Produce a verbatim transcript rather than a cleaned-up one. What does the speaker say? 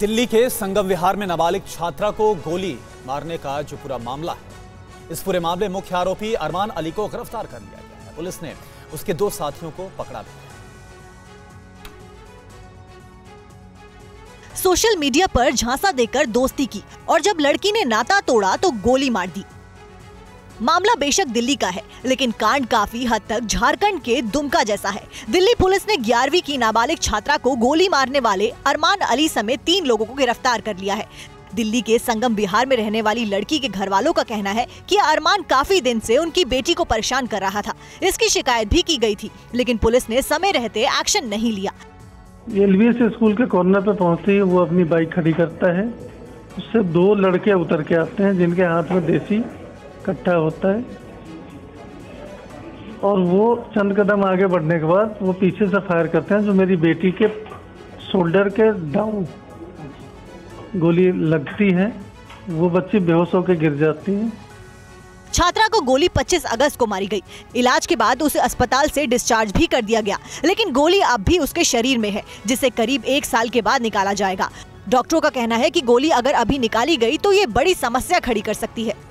दिल्ली के संगम विहार में नाबालिग छात्रा को गोली मारने का जो पूरा मामला है, इस पूरे मामले में मुख्य आरोपी अरमान अली को गिरफ्तार कर लिया गया है। पुलिस ने उसके दो साथियों को पकड़ा भी। सोशल मीडिया पर झांसा देकर दोस्ती की और जब लड़की ने नाता तोड़ा तो गोली मार दी। मामला बेशक दिल्ली का है, लेकिन कांड काफी हद तक झारखंड के दुमका जैसा है। दिल्ली पुलिस ने ग्यारहवीं की नाबालिग छात्रा को गोली मारने वाले अरमान अली समेत तीन लोगों को गिरफ्तार कर लिया है। दिल्ली के संगम विहार में रहने वाली लड़की के घर वालों का कहना है कि अरमान काफी दिन से उनकी बेटी को परेशान कर रहा था। इसकी शिकायत भी की गई थी, लेकिन पुलिस ने समय रहते एक्शन नहीं लिया। एलवीएस स्कूल के कॉर्नर पर पहुँचते ही वो अपनी बाइक खड़ी करता है। उससे दो लड़के उतर के आते हैं जिनके हाथ में देसी कट्ठा होता है और वो चंद कदम आगे बढ़ने के बाद वो पीछे से फायर करते हैं, जो मेरी बेटी के शोल्डर के डाउन गोली लगती है। वो बच्ची बेहोश होकर गिर जाती है। छात्रा को गोली पच्चीस अगस्त को मारी गई। इलाज के बाद उसे अस्पताल से डिस्चार्ज भी कर दिया गया, लेकिन गोली अब भी उसके शरीर में है, जिसे करीब एक साल के बाद निकाला जाएगा। डॉक्टरों का कहना है कि गोली अगर अभी निकाली गई तो ये बड़ी समस्या खड़ी कर सकती है।